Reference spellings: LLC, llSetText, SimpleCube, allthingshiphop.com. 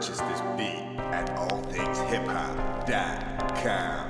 purchase this beat at allthingshiphop.com.